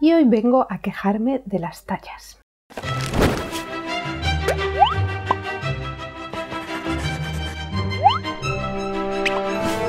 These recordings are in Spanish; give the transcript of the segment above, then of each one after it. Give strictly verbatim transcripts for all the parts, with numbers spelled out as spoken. y hoy vengo a quejarme de las tallas.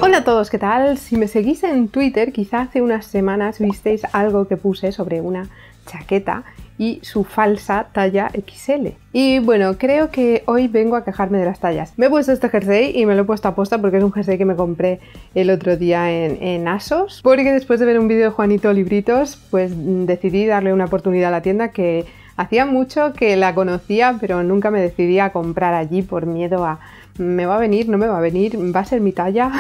Hola a todos, ¿qué tal? Si me seguís en Twitter, quizá hace unas semanas visteis algo que puse sobre una chaqueta y su falsa talla equis ele. Y bueno, creo que hoy vengo a quejarme de las tallas. Me he puesto este jersey y me lo he puesto a posta porque es un jersey que me compré el otro día en, en ASOS, porque después de ver un vídeo de Juanito Libritos, pues decidí darle una oportunidad a la tienda que hacía mucho que la conocía, pero nunca me decidí a comprar allí por miedo a ¿me va a venir? ¿No me va a venir? ¿Va a ser mi talla?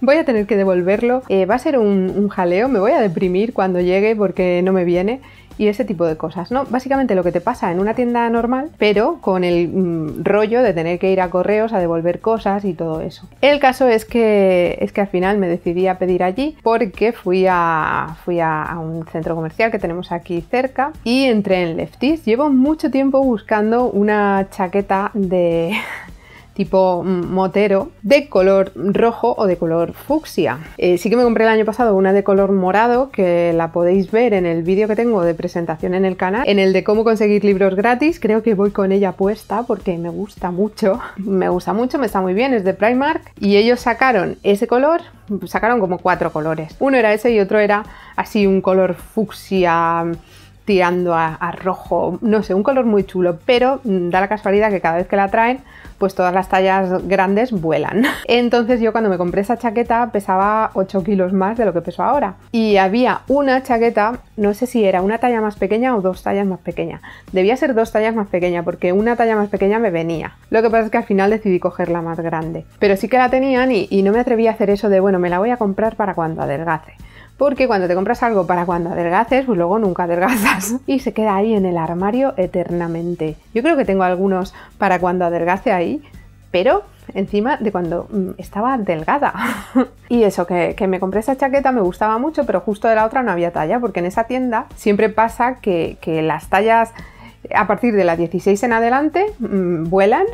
¿Voy a tener que devolverlo? Eh, ¿Va a ser un, un jaleo? ¿Me voy a deprimir cuando llegue porque no me viene? Y ese tipo de cosas, ¿no? Básicamente lo que te pasa en una tienda normal, pero con el mmm, rollo de tener que ir a correos a devolver cosas y todo eso. El caso es que, es que al final me decidí a pedir allí porque fui, a, fui a, a un centro comercial que tenemos aquí cerca y entré en Lefties. Llevo mucho tiempo buscando una chaqueta de tipo motero de color rojo o de color fucsia. Eh, sí que me compré el año pasado una de color morado que la podéis ver en el vídeo que tengo de presentación en el canal, en el de cómo conseguir libros gratis. Creo que voy con ella puesta porque me gusta mucho, me gusta mucho, me está muy bien, es de Primark y ellos sacaron ese color, sacaron como cuatro colores. Uno era ese y otro era así un color fucsia tirando a, a rojo, no sé, un color muy chulo, pero da la casualidad que cada vez que la traen, pues todas las tallas grandes vuelan. Entonces yo cuando me compré esa chaqueta pesaba ocho kilos más de lo que peso ahora. Y había una chaqueta, no sé si era una talla más pequeña o dos tallas más pequeña. Debía ser dos tallas más pequeña porque una talla más pequeña me venía. Lo que pasa es que al final decidí cogerla más grande. Pero sí que la tenían y, y no me atreví a hacer eso de, bueno, me la voy a comprar para cuando adelgace. Porque cuando te compras algo para cuando adelgaces, pues luego nunca adelgazas. Y se queda ahí en el armario eternamente. Yo creo que tengo algunos para cuando adelgace ahí, pero encima de cuando estaba delgada. Y eso, que, que me compré esa chaqueta, me gustaba mucho, pero justo de la otra no había talla, porque en esa tienda siempre pasa que, que las tallas a partir de las dieciséis en adelante mmm, vuelan.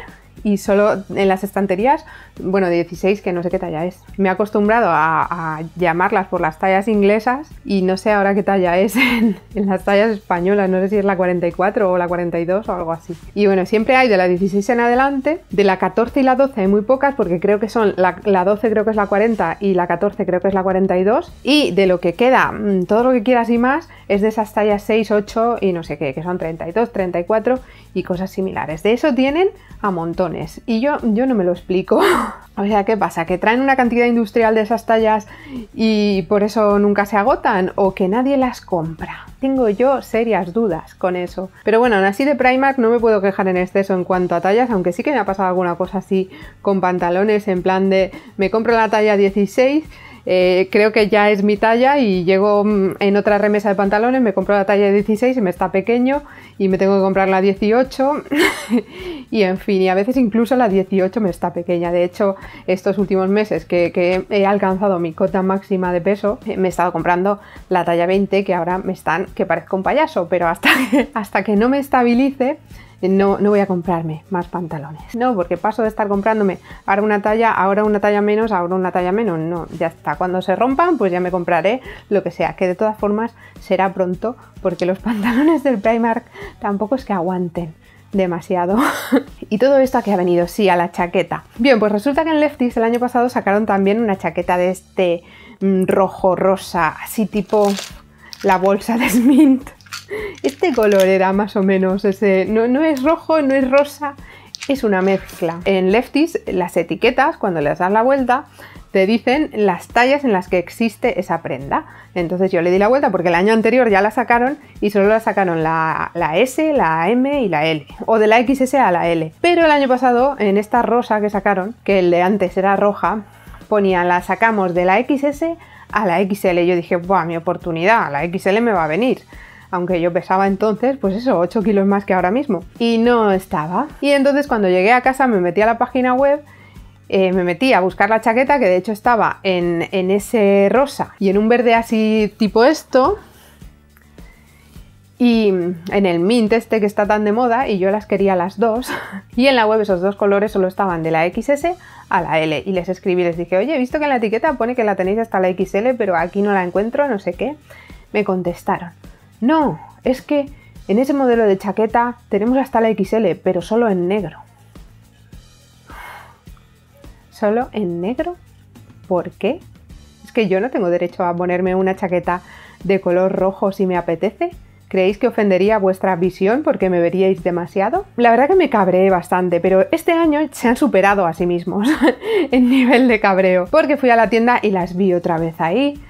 Y solo en las estanterías, bueno, dieciséis, que no sé qué talla es. Me he acostumbrado a, a llamarlas por las tallas inglesas y no sé ahora qué talla es en, en las tallas españolas. No sé si es la cuarenta y cuatro o la cuarenta y dos o algo así. Y bueno, siempre hay de la dieciséis en adelante. De la catorce y la doce hay muy pocas porque creo que son, la, la doce creo que es la cuarenta y la catorce creo que es la cuarenta y dos. Y de lo que queda, todo lo que quieras y más, es de esas tallas seis, ocho y no sé qué, que son treinta y dos, treinta y cuatro y cosas similares. De eso tienen a montón. Y yo, yo no me lo explico. O sea, ¿qué pasa? ¿Que traen una cantidad industrial de esas tallas y por eso nunca se agotan? ¿O que nadie las compra? Tengo yo serias dudas con eso. Pero bueno, aún así de Primark no me puedo quejar en exceso en cuanto a tallas, aunque sí que me ha pasado alguna cosa así con pantalones en plan de me compro la talla dieciséis, eh, creo que ya es mi talla y llego en otra remesa de pantalones, me compro la talla dieciséis y me está pequeño y me tengo que comprar la dieciocho... Y en fin, y a veces incluso la dieciocho me está pequeña. De hecho, estos últimos meses que, que he alcanzado mi cota máxima de peso, me he estado comprando la talla veinte, que ahora me están, que parezco un payaso, pero hasta que, hasta que no me estabilice, no, no voy a comprarme más pantalones. No, porque paso de estar comprándome ahora una talla, ahora una talla menos, ahora una talla menos. No, ya está. Cuando se rompan, pues ya me compraré lo que sea, que de todas formas será pronto, porque los pantalones del Primark tampoco es que aguanten demasiado. ¿Y todo esto a qué ha venido? Sí, a la chaqueta. Bien, pues resulta que en Lefties el año pasado sacaron también una chaqueta de este mmm, rojo rosa, así tipo la bolsa de Smint. Este color era más o menos ese, no, no es rojo, no es rosa, es una mezcla. En Lefties las etiquetas, cuando les das la vuelta, te dicen las tallas en las que existe esa prenda. Entonces yo le di la vuelta porque el año anterior ya la sacaron y solo la sacaron la, la S, la M y la L, o de la equis ese a la L. Pero el año pasado, en esta rosa que sacaron, que el de antes era roja, ponía la sacamos de la equis ese a la equis ele. Yo dije, buah, mi oportunidad, la equis ele me va a venir. Aunque yo pesaba entonces, pues eso, ocho kilos más que ahora mismo. Y no estaba. Y entonces cuando llegué a casa me metí a la página web. Eh, me metí a buscar la chaqueta, que de hecho estaba en, en ese rosa y en un verde así tipo esto, y en el mint este que está tan de moda, y yo las quería las dos, y en la web esos dos colores solo estaban de la equis ese a la L, y les escribí, les dije, oye, he visto que en la etiqueta pone que la tenéis hasta la equis ele, pero aquí no la encuentro, no sé qué. Me contestaron, No, es que en ese modelo de chaqueta tenemos hasta la equis ele, pero solo en negro. ¿Solo en negro? ¿Por qué? Es que yo no tengo derecho a ponerme una chaqueta de color rojo si me apetece. ¿Creéis que ofendería vuestra visión porque me veríais demasiado? La verdad que me cabreé bastante, pero este año se han superado a sí mismos en nivel de cabreo. Porque fui a la tienda y las vi otra vez ahí.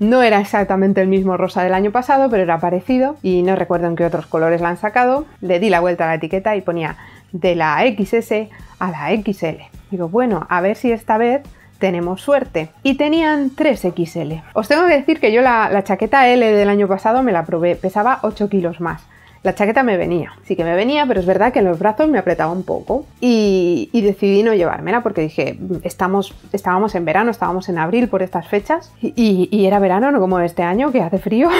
No era exactamente el mismo rosa del año pasado, pero era parecido y no recuerdo en qué otros colores la han sacado. Le di la vuelta a la etiqueta y ponía de la equis ese a la equis ele. Digo, bueno, a ver si esta vez tenemos suerte. Y tenían tres equis ele. Os tengo que decir que yo la, la chaqueta ele del año pasado me la probé, pesaba ocho kilos más. La chaqueta me venía, sí que me venía, pero es verdad que en los brazos me apretaba un poco y, y decidí no llevármela porque dije, estamos, estábamos en verano, estábamos en abril por estas fechas y, y, y era verano, no como este año que hace frío,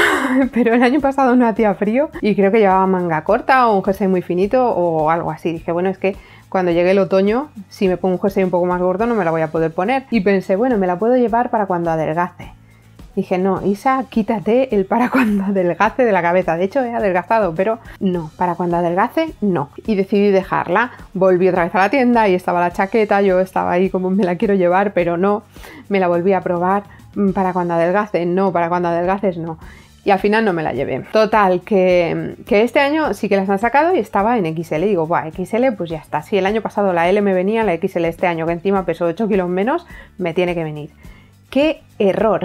pero el año pasado no hacía frío y creo que llevaba manga corta o un jersey muy finito o algo así. Dije, bueno, es que cuando llegue el otoño, si me pongo un jersey un poco más gordo no me la voy a poder poner. Y pensé, bueno, me la puedo llevar para cuando adelgace. Dije, no, Isa, quítate el para cuando adelgace de la cabeza. De hecho, he adelgazado, pero no, para cuando adelgace, no. Y decidí dejarla. Volví otra vez a la tienda y estaba la chaqueta. Yo estaba ahí como, me la quiero llevar, pero no. Me la volví a probar. Para cuando adelgace, no. Para cuando adelgaces, no. Y al final no me la llevé. Total, que, que este año sí que las han sacado y estaba en equis ele. Y digo, buah, equis ele, pues ya está. Si el año pasado la ele me venía, la equis ele este año, que encima pesó ocho kilos menos, me tiene que venir. ¡Qué error!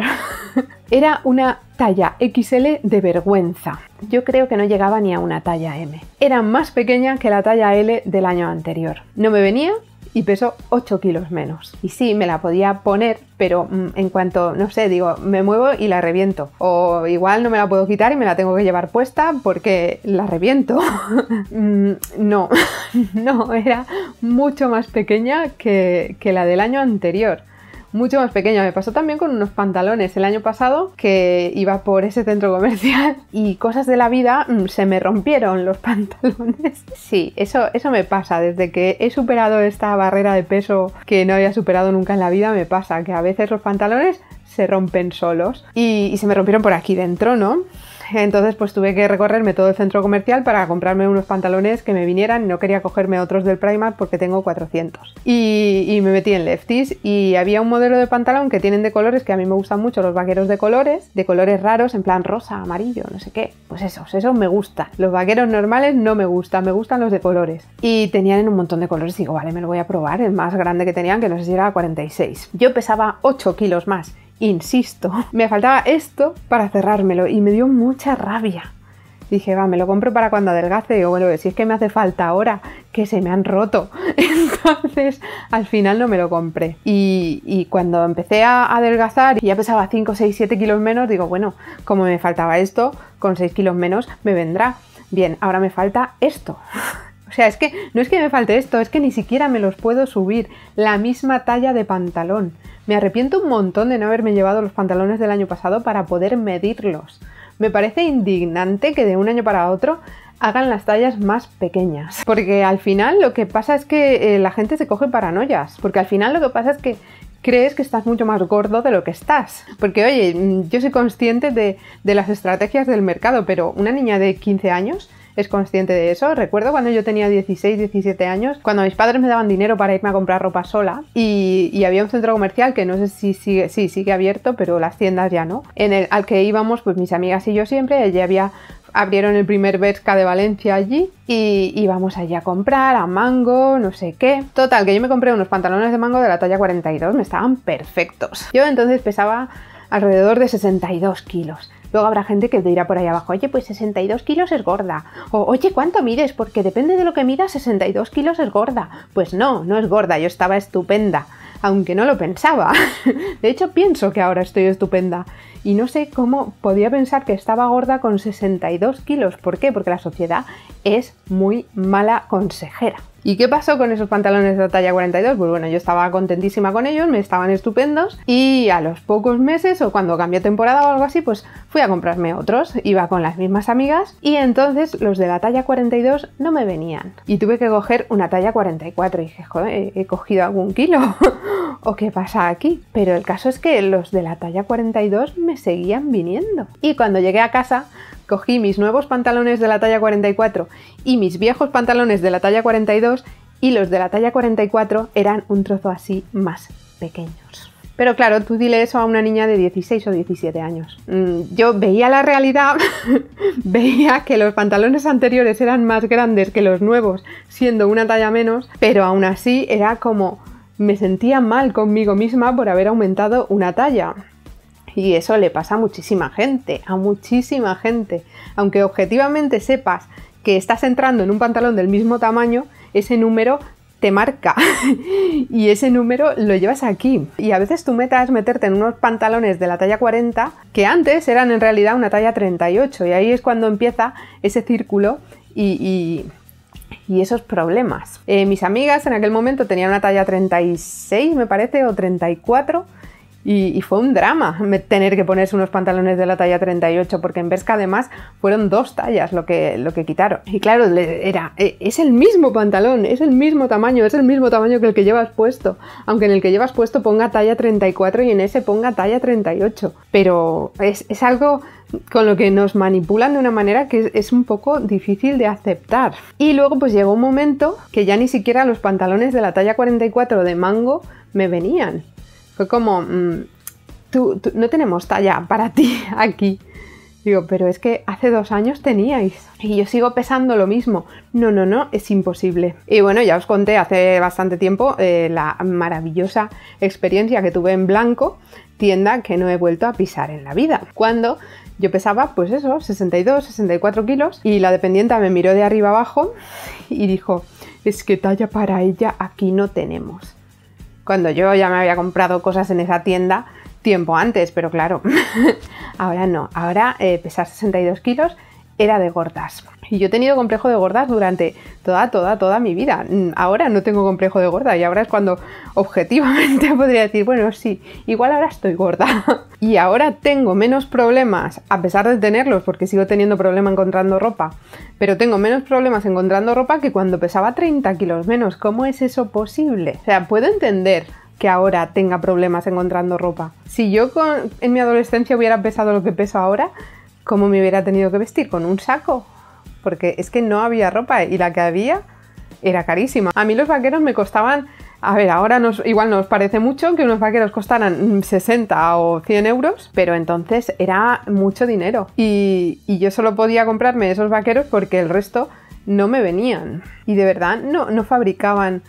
Era una talla equis ele de vergüenza. Yo creo que no llegaba ni a una talla eme. Era más pequeña que la talla ele del año anterior. No me venía y pesó ocho kilos menos. Y sí, me la podía poner, pero mmm, en cuanto, no sé, digo, me muevo y la reviento. O igual no me la puedo quitar y me la tengo que llevar puesta porque la reviento. No, no, era mucho más pequeña que, que la del año anterior. Mucho más pequeña. Me pasó también con unos pantalones el año pasado que iba por ese centro comercial y cosas de la vida, se me rompieron los pantalones. Sí, eso, eso me pasa. Desde que he superado esta barrera de peso que no había superado nunca en la vida, me pasa que a veces los pantalones se rompen solos y, y se me rompieron por aquí dentro, ¿no? Entonces pues tuve que recorrerme todo el centro comercial para comprarme unos pantalones que me vinieran. No quería cogerme otros del Primark porque tengo cuatrocientos. Y, y me metí en Lefties y había un modelo de pantalón que tienen de colores que a mí me gustan mucho, los vaqueros de colores, de colores raros, en plan rosa, amarillo, no sé qué. Pues esos, esos me gustan. Los vaqueros normales no me gustan, me gustan los de colores. Y tenían en un montón de colores. Digo, vale, me lo voy a probar. El más grande que tenían, que no sé si era cuarenta y seis. Yo pesaba ocho kilos más. Insisto, me faltaba esto para cerrármelo y me dio mucha rabia. Dije, va, me lo compro para cuando adelgace. Digo, bueno, si es que me hace falta ahora, que se me han roto. Entonces, al final no me lo compré. Y, y cuando empecé a adelgazar y ya pesaba cinco, seis, siete kilos menos, digo, bueno, como me faltaba esto, con seis kilos menos me vendrá. Bien, ahora me falta esto. O sea, es que no es que me falte esto, es que ni siquiera me los puedo subir. La misma talla de pantalón. Me arrepiento un montón de no haberme llevado los pantalones del año pasado para poder medirlos. Me parece indignante que de un año para otro hagan las tallas más pequeñas. Porque al final lo que pasa es que eh, la gente se coge paranoias. Porque al final lo que pasa es que crees que estás mucho más gordo de lo que estás. Porque oye, yo soy consciente de, de las estrategias del mercado, pero una niña de quince años... es consciente de eso. Recuerdo cuando yo tenía dieciséis, diecisiete años, cuando mis padres me daban dinero para irme a comprar ropa sola y, y había un centro comercial que no sé si sigue, sí, sigue abierto, pero las tiendas ya no, en el, al que íbamos pues mis amigas y yo siempre. Ella había abrieron el primer Bershka de Valencia allí y íbamos allí a comprar a Mango, no sé qué. Total, que yo me compré unos pantalones de Mango de la talla cuarenta y dos, me estaban perfectos. Yo entonces pesaba alrededor de sesenta y dos kilos. Luego habrá gente que te dirá por ahí abajo, oye, pues sesenta y dos kilos es gorda. O, oye, ¿cuánto mides? Porque depende de lo que midas, sesenta y dos kilos es gorda. Pues no, no es gorda, yo estaba estupenda. Aunque no lo pensaba. De hecho, pienso que ahora estoy estupenda. Y no sé cómo podía pensar que estaba gorda con sesenta y dos kilos. ¿Por qué? Porque la sociedad es muy mala consejera. ¿Y qué pasó con esos pantalones de talla cuarenta y dos? Pues bueno, yo estaba contentísima con ellos, me estaban estupendos y a los pocos meses o cuando cambió temporada o algo así, pues fui a comprarme otros, iba con las mismas amigas y entonces los de la talla cuarenta y dos no me venían y tuve que coger una talla cuarenta y cuatro y dije, joder, he cogido algún kilo o qué pasa aquí. Pero el caso es que los de la talla cuarenta y dos me seguían viniendo y cuando llegué a casa cogí mis nuevos pantalones de la talla cuarenta y cuatro y mis viejos pantalones de la talla cuarenta y dos, y los de la talla cuarenta y cuatro eran un trozo así más pequeños. Pero claro, tú dile eso a una niña de dieciséis o diecisiete años. Yo veía la realidad, veía que los pantalones anteriores eran más grandes que los nuevos, siendo una talla menos, pero aún así era como... me sentía mal conmigo misma por haber aumentado una talla. Y eso le pasa a muchísima gente, a muchísima gente. Aunque objetivamente sepas que estás entrando en un pantalón del mismo tamaño, ese número te marca y ese número lo llevas aquí, y a veces tu meta es meterte en unos pantalones de la talla cuarenta que antes eran en realidad una talla treinta y ocho, y ahí es cuando empieza ese círculo y, y, y esos problemas. Eh, mis amigas en aquel momento tenían una talla treinta y seis, me parece, o treinta y cuatro, y, y fue un drama tener que ponerse unos pantalones de la talla treinta y ocho, porque en Bershka además fueron dos tallas lo que, lo que quitaron, y claro, era, es el mismo pantalón, es el mismo tamaño, es el mismo tamaño que el que llevas puesto, aunque en el que llevas puesto ponga talla treinta y cuatro y en ese ponga talla treinta y ocho, pero es, es algo con lo que nos manipulan de una manera que es, es un poco difícil de aceptar. Y luego pues llegó un momento que ya ni siquiera los pantalones de la talla cuarenta y cuatro de Mango me venían. Fue como, mmm, tú, tú, no tenemos talla para ti aquí. Digo, pero es que hace dos años teníais. Y yo sigo pesando lo mismo. No, no, no, es imposible. Y bueno, ya os conté hace bastante tiempo eh, la maravillosa experiencia que tuve en Blanco, tienda que no he vuelto a pisar en la vida. Cuando yo pesaba, pues eso, sesenta y dos, sesenta y cuatro kilos. Y la dependiente me miró de arriba abajo y dijo, es que talla para ella aquí no tenemos. Cuando yo ya me había comprado cosas en esa tienda tiempo antes, pero claro, ahora no. Ahora eh, pesar sesenta y dos kilos era de gordas. Y yo he tenido complejo de gordas durante toda, toda, toda mi vida. Ahora no tengo complejo de gorda y ahora es cuando objetivamente podría decir, bueno, sí, igual ahora estoy gorda. Y ahora tengo menos problemas, a pesar de tenerlos, porque sigo teniendo problema encontrando ropa, pero tengo menos problemas encontrando ropa que cuando pesaba treinta kilos menos. ¿Cómo es eso posible? O sea, puedo entender que ahora tenga problemas encontrando ropa. Si yo con, en mi adolescencia hubiera pesado lo que peso ahora, ¿cómo me hubiera tenido que vestir? ¿Con un saco? Porque es que no había ropa y la que había era carísima. A mí los vaqueros me costaban... A ver, ahora nos, igual nos parece mucho que unos vaqueros costaran sesenta o cien euros, pero entonces era mucho dinero. Y, y yo solo podía comprarme esos vaqueros porque el resto no me venían. Y de verdad, no, no fabricaban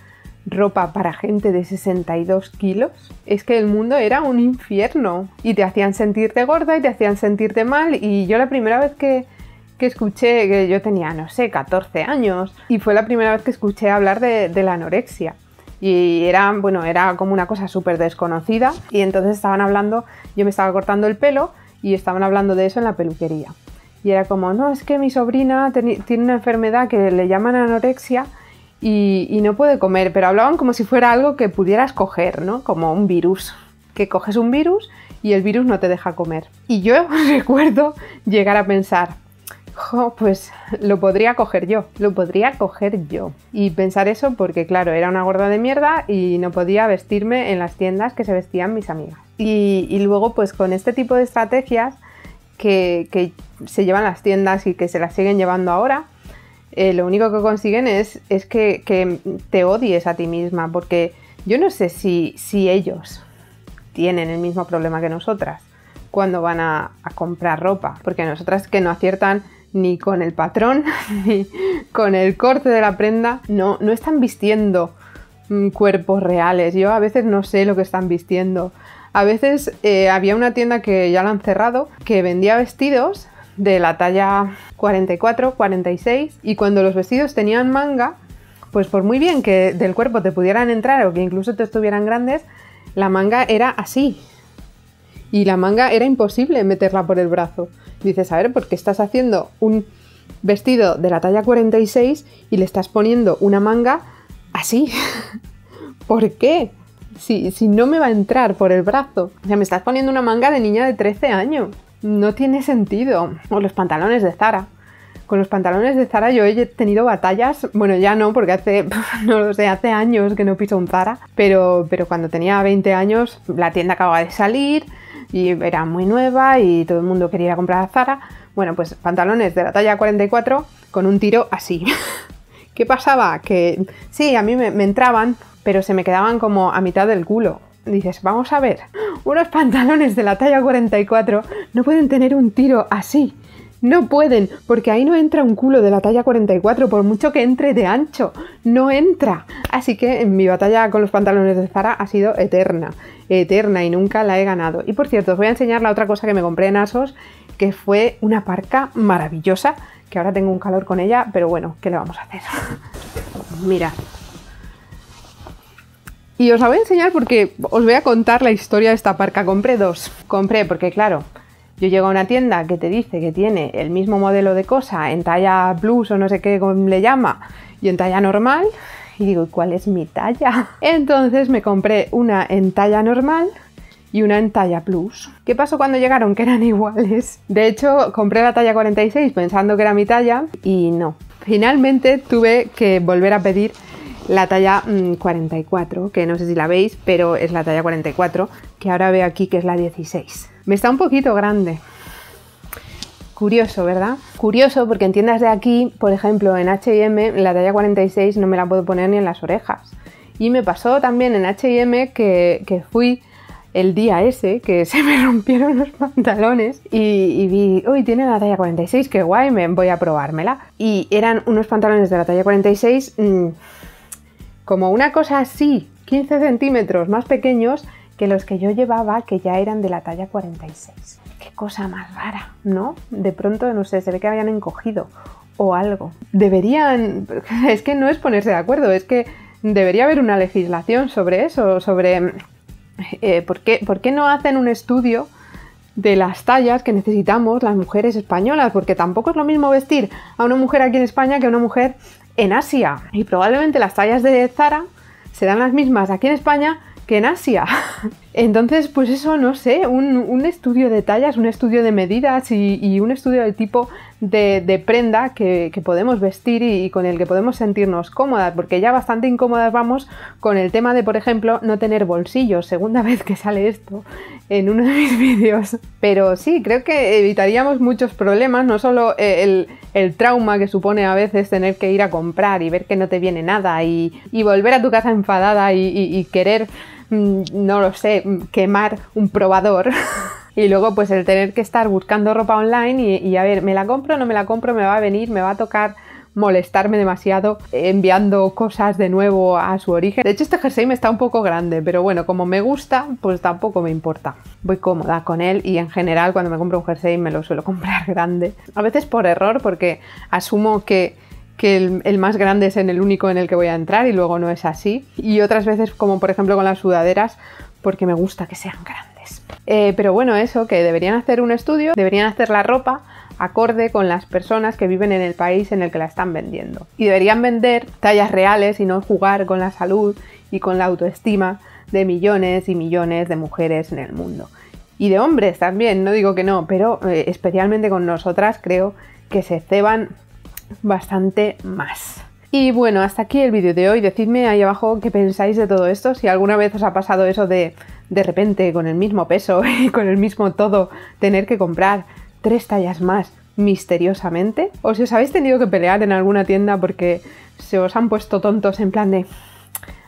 ropa para gente de sesenta y dos kilos. Es que el mundo era un infierno. Y te hacían sentirte gorda y te hacían sentirte mal. Y yo la primera vez que... que escuché, que yo tenía, no sé, catorce años, y fue la primera vez que escuché hablar de, de la anorexia, y era, bueno, era como una cosa súper desconocida, y entonces estaban hablando, yo me estaba cortando el pelo, y estaban hablando de eso en la peluquería, y era como, no, es que mi sobrina tiene una enfermedad que le llaman anorexia, y, y no puede comer, pero hablaban como si fuera algo que pudieras coger, ¿no? Como un virus, que coges un virus, y el virus no te deja comer, y yo recuerdo llegar a pensar, jo, pues lo podría coger yo, lo podría coger yo. Y pensar eso porque, claro, era una gorda de mierda y no podía vestirme en las tiendas que se vestían mis amigas. Y, y luego, pues con este tipo de estrategias que, que se llevan las tiendas y que se las siguen llevando ahora, eh, lo único que consiguen es, es que, que te odies a ti misma, porque yo no sé si, si ellos tienen el mismo problema que nosotras cuando van a, a comprar ropa, porque nosotras que no aciertan ni con el patrón, ni con el corte de la prenda, no, no están vistiendo cuerpos reales. Yo a veces no sé lo que están vistiendo. A veces eh, había una tienda que ya la han cerrado, que vendía vestidos de la talla cuarenta y cuatro, cuarenta y seis, y cuando los vestidos tenían manga, pues por muy bien que del cuerpo te pudieran entrar o que incluso te estuvieran grandes, la manga era así. Y la manga era imposible meterla por el brazo. Dices, a ver, ¿por qué estás haciendo un vestido de la talla cuarenta y seis y le estás poniendo una manga así? ¿Por qué? Si, si no me va a entrar por el brazo. O sea, me estás poniendo una manga de niña de trece años. No tiene sentido. O los pantalones de Zara. Con los pantalones de Zara yo he tenido batallas, bueno, ya no, porque hace, no lo sé, hace años que no piso un Zara, pero, pero cuando tenía veinte años la tienda acababa de salir y era muy nueva y todo el mundo quería comprar a Zara. Bueno, pues pantalones de la talla cuarenta y cuatro con un tiro así. ¿Qué pasaba? Que sí, a mí me, me entraban, pero se me quedaban como a mitad del culo. Dices, vamos a ver, unos pantalones de la talla cuarenta y cuatro no pueden tener un tiro así. No pueden, porque ahí no entra un culo de la talla cuarenta y cuatro, por mucho que entre de ancho, no entra. Así que mi batalla con los pantalones de Zara ha sido eterna, eterna, y nunca la he ganado. Y por cierto, os voy a enseñar la otra cosa que me compré en ASOS, que fue una parca maravillosa, que ahora tengo un calor con ella, pero bueno, ¿qué le vamos a hacer? Mira. Y os la voy a enseñar porque os voy a contar la historia de esta parca. Compré dos. Compré porque, claro, yo llego a una tienda que te dice que tiene el mismo modelo de cosa en talla plus o no sé qué le llama y en talla normal, y digo, ¿cuál es mi talla? Entonces me compré una en talla normal y una en talla plus. ¿Qué pasó cuando llegaron? Que eran iguales. De hecho, compré la talla cuarenta y seis pensando que era mi talla y no. Finalmente tuve que volver a pedir la talla cuarenta y cuatro, que no sé si la veis, pero es la talla cuarenta y cuatro, que ahora veo aquí que es la dieciséis. Me está un poquito grande. Curioso, ¿verdad? Curioso, porque en tiendas de aquí, por ejemplo, en H y M, la talla cuarenta y seis no me la puedo poner ni en las orejas. Y me pasó también en H y M que, que fui el día ese, que se me rompieron los pantalones y, y vi, uy, tiene la talla cuarenta y seis, qué guay, me voy a probármela. Y eran unos pantalones de la talla cuarenta y seis... Mmm, como una cosa así, quince centímetros más pequeños que los que yo llevaba, que ya eran de la talla cuarenta y seis. Qué cosa más rara, ¿no? De pronto, no sé, se ve que habían encogido o algo. Deberían... Es que no es ponerse de acuerdo, es que debería haber una legislación sobre eso, sobre eh, ¿por qué, por qué no hacen un estudio de las tallas que necesitamos las mujeres españolas? Porque tampoco es lo mismo vestir a una mujer aquí en España que a una mujer en Asia, y probablemente las tallas de Zara serán las mismas aquí en España que en Asia. Entonces, pues eso, no sé, un, un estudio de tallas, un estudio de medidas y, y un estudio del tipo de, de prenda que, que podemos vestir y, y con el que podemos sentirnos cómodas, porque ya bastante incómodas vamos con el tema de, por ejemplo, no tener bolsillos. Segunda vez que sale esto en uno de mis vídeos. Pero sí, creo que evitaríamos muchos problemas, no solo el, el trauma que supone a veces tener que ir a comprar y ver que no te viene nada y, y volver a tu casa enfadada y, y, y querer, no lo sé, quemar un probador y luego pues el tener que estar buscando ropa online y, y a ver, ¿me la compro o no me la compro? ¿Me va a venir? ¿Me va a tocar molestarme demasiado enviando cosas de nuevo a su origen? De hecho, este jersey me está un poco grande, pero bueno, como me gusta, pues tampoco me importa. Voy cómoda con él y en general cuando me compro un jersey me lo suelo comprar grande. A veces por error, porque asumo que que el, el más grande es en el único en el que voy a entrar y luego no es así. Y otras veces, como por ejemplo con las sudaderas, porque me gusta que sean grandes. Eh, pero bueno, eso, que deberían hacer un estudio, deberían hacer la ropa acorde con las personas que viven en el país en el que la están vendiendo. Y deberían vender tallas reales y no jugar con la salud y con la autoestima de millones y millones de mujeres en el mundo. Y de hombres también, no digo que no, pero eh, especialmente con nosotras creo que se ceban bastante más. Y bueno, hasta aquí el vídeo de hoy. Decidme ahí abajo qué pensáis de todo esto, si alguna vez os ha pasado eso de de repente con el mismo peso y con el mismo todo tener que comprar tres tallas más misteriosamente, o si os habéis tenido que pelear en alguna tienda porque se os han puesto tontos en plan de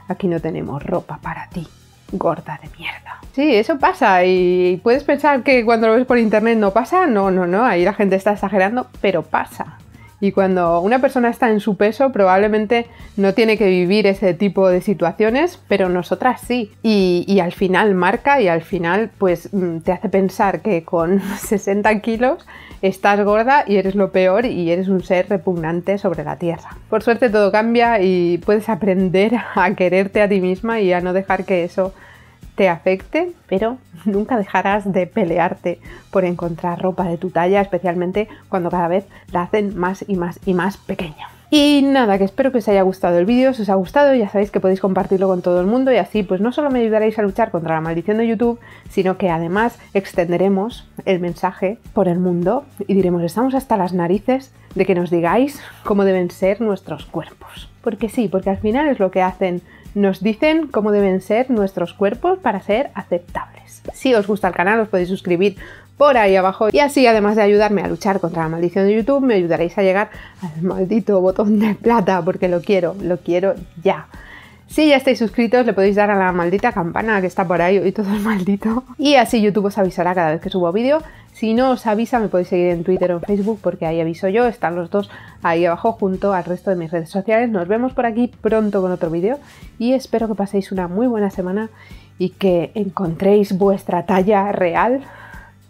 aquí no tenemos ropa para ti, gorda de mierda. Sí, eso pasa y puedes pensar que cuando lo ves por internet no pasa, no, no, no, ahí la gente está exagerando, pero pasa. Y cuando una persona está en su peso, probablemente no tiene que vivir ese tipo de situaciones, pero nosotras sí. Y, y al final marca y al final pues te hace pensar que con sesenta kilos estás gorda y eres lo peor y eres un ser repugnante sobre la tierra. Por suerte todo cambia y puedes aprender a quererte a ti misma y a no dejar que eso te afecte, pero nunca dejarás de pelearte por encontrar ropa de tu talla, especialmente cuando cada vez la hacen más y más y más pequeña. Y nada, que espero que os haya gustado el vídeo. Si os ha gustado, ya sabéis que podéis compartirlo con todo el mundo y así pues no solo me ayudaréis a luchar contra la maldición de YouTube, sino que además extenderemos el mensaje por el mundo y diremos, estamos hasta las narices de que nos digáis cómo deben ser nuestros cuerpos. Porque sí, porque al final es lo que hacen. Nos dicen cómo deben ser nuestros cuerpos para ser aceptables. Si os gusta el canal, os podéis suscribir por ahí abajo. Y así, además de ayudarme a luchar contra la maldición de YouTube, me ayudaréis a llegar al maldito botón de plata, porque lo quiero, lo quiero ya. Si ya estáis suscritos, le podéis dar a la maldita campana que está por ahí, y todo es maldito. Y así YouTube os avisará cada vez que subo vídeo. Si no os avisa, me podéis seguir en Twitter o en Facebook, porque ahí aviso yo. Están los dos ahí abajo junto al resto de mis redes sociales. Nos vemos por aquí pronto con otro vídeo. Y espero que paséis una muy buena semana y que encontréis vuestra talla real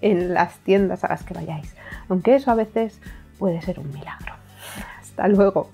en las tiendas a las que vayáis. Aunque eso a veces puede ser un milagro. Hasta luego.